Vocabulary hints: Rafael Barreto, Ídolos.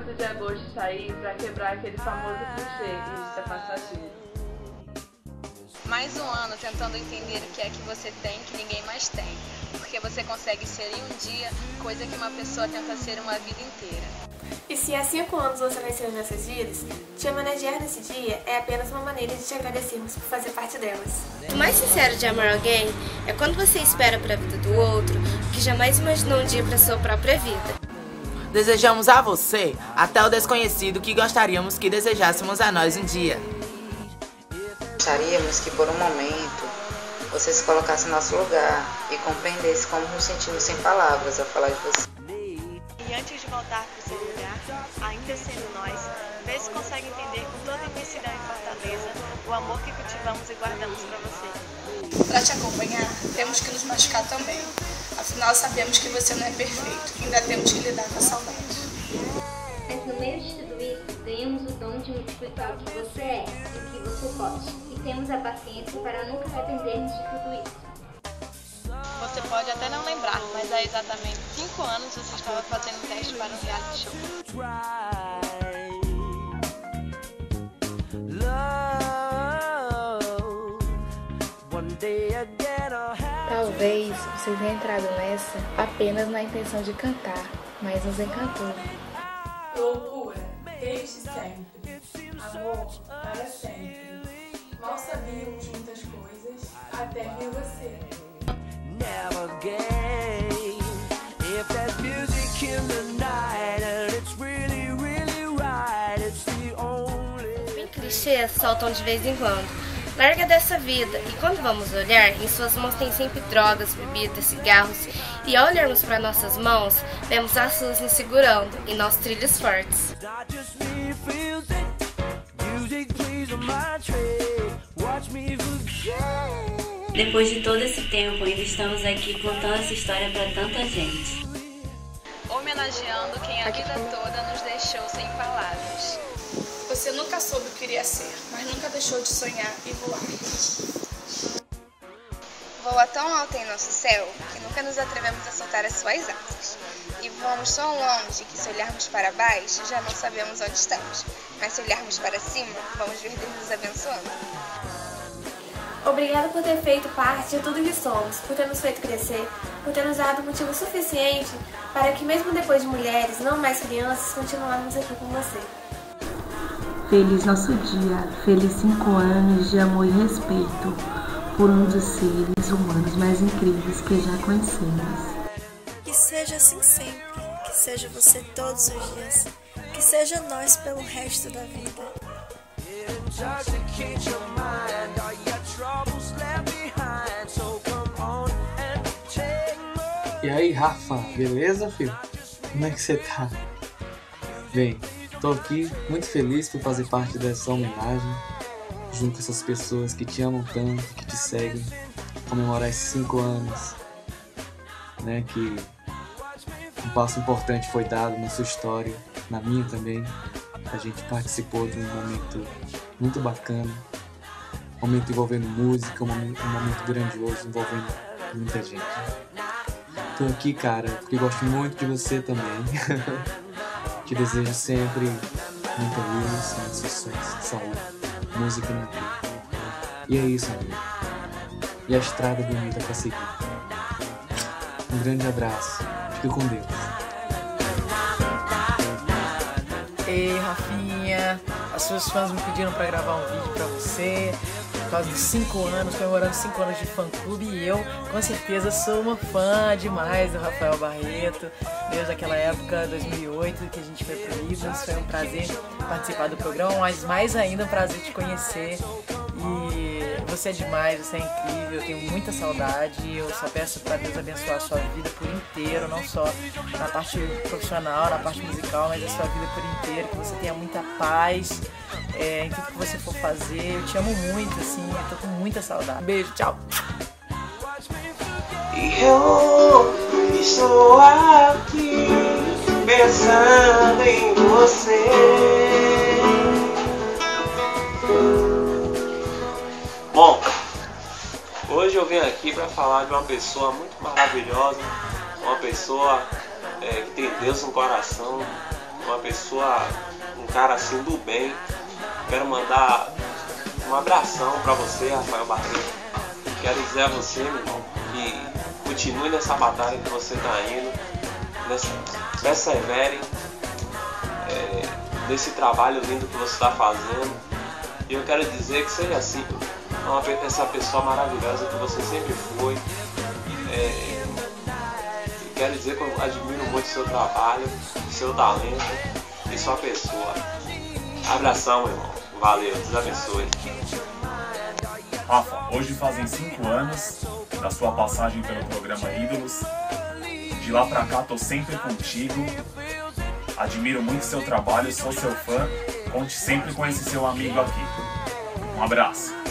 28 de agosto está aí para quebrar aquele famoso clichê e isso é passativo. Mais um ano tentando entender o que é que você tem que ninguém mais tem, porque você consegue ser em um dia coisa que uma pessoa tenta ser uma vida inteira. E se há 5 anos você nasceu nessas vidas, te homenagear nesse dia é apenas uma maneira de te agradecermos por fazer parte delas. O mais sincero de amar alguém é quando você espera para a vida do outro o que jamais imaginou um dia para a sua própria vida. Desejamos a você até o desconhecido que gostaríamos que desejássemos a nós um dia. Gostaríamos que por um momento você se colocasse em nosso lugar e compreendesse como nos sentimos sem palavras ao falar de você. E antes de voltar para o seu lugar, ainda sendo nós, vê se consegue entender com toda a imensidão e fortaleza o amor que cultivamos e guardamos para você. Para te acompanhar, temos que nos machucar também. Afinal, sabemos que você não é perfeito, ainda temos que lidar com a saudade. Mas no meio de tudo isso, ganhamos o dom de multiplicar o que você é e o que você pode. E temos a paciência para nunca arrependermos de tudo isso. Você pode até não lembrar, mas há exatamente 5 anos você estava fazendo um teste para um reality show. Talvez você tenha entrado nessa apenas na intenção de cantar, mas nos encantou. Loucura, desde sempre. Amor, para sempre. Mal sabíamos muitas coisas, até que você. Em clichês soltam de vez em quando. Larga dessa vida, e quando vamos olhar, em suas mãos tem sempre drogas, bebidas, cigarros, e ao olharmos para nossas mãos, vemos as suas nos segurando, e nós trilhos fortes. Depois de todo esse tempo, ainda estamos aqui contando essa história para tanta gente. Homenageando quem a vida toda nos deixou sem palavras. Você nunca soube o que iria ser, mas nunca deixou de sonhar e voar. Voa tão alto em nosso céu que nunca nos atrevemos a soltar as suas asas. E voamos tão longe que se olharmos para baixo já não sabemos onde estamos. Mas se olharmos para cima, vamos ver Deus nos abençoando. Obrigada por ter feito parte de tudo que somos, por ter nos feito crescer, por ter nos dado motivo suficiente para que mesmo depois de mulheres, não mais crianças, continuarmos aqui com você. Feliz nosso dia, feliz 5 anos de amor e respeito por um dos seres humanos mais incríveis que já conhecemos. Que seja assim sempre, que seja você todos os dias, que seja nós pelo resto da vida. E aí, Rafa, beleza, filho? Como é que você tá? Bem. Estou aqui muito feliz por fazer parte dessa homenagem, junto a essas pessoas que te amam tanto, que te seguem, comemorar esses 5 anos, né, que um passo importante foi dado na sua história, na minha também. A gente participou de um momento muito bacana, um momento envolvendo música, um momento grandioso envolvendo muita gente. Estou aqui, cara, porque gosto muito de você também. Te desejo sempre muita luz, muito sucesso, saúde, música na vida. E é isso, amigo. E a estrada bonita pra seguir. Um grande abraço. Fique com Deus. Ei, Rafinha. As suas fãs me pediram pra gravar um vídeo pra você. Por causa dos 5 anos, comemorando 5 anos de fã-clube. E eu, com certeza, sou uma fã demais do Rafael Barreto. Desde aquela época, 2008, que a gente foi pro Ídolos. Foi um prazer participar do programa, mas mais ainda um prazer te conhecer. E você é demais, você é incrível, eu tenho muita saudade. Eu só peço pra Deus abençoar a sua vida por inteiro, não só na parte profissional, na parte musical, mas a sua vida por inteiro, que você tenha muita paz. Em tudo que você for fazer, eu te amo muito, assim, eu tô com muita saudade. Beijo, tchau! E eu estou aqui pensando em você. Bom, hoje eu venho aqui pra falar de uma pessoa muito maravilhosa, uma pessoa que tem Deus no coração, uma pessoa, um cara assim do bem. Quero mandar um abração pra você, Rafael Barreto. Quero dizer a você, meu irmão, que continue nessa batalha que você tá indo, persevere nesse trabalho lindo que você tá fazendo. E eu quero dizer que seja assim, essa pessoa maravilhosa que você sempre foi. Quero dizer que eu admiro muito o seu trabalho, o seu talento e sua pessoa. Abração, meu irmão. Valeu, Deus abençoe. Rafa, hoje fazem 5 anos da sua passagem pelo programa Ídolos. De lá pra cá tô sempre contigo. Admiro muito seu trabalho, sou seu fã. Conte sempre com esse seu amigo aqui. Um abraço.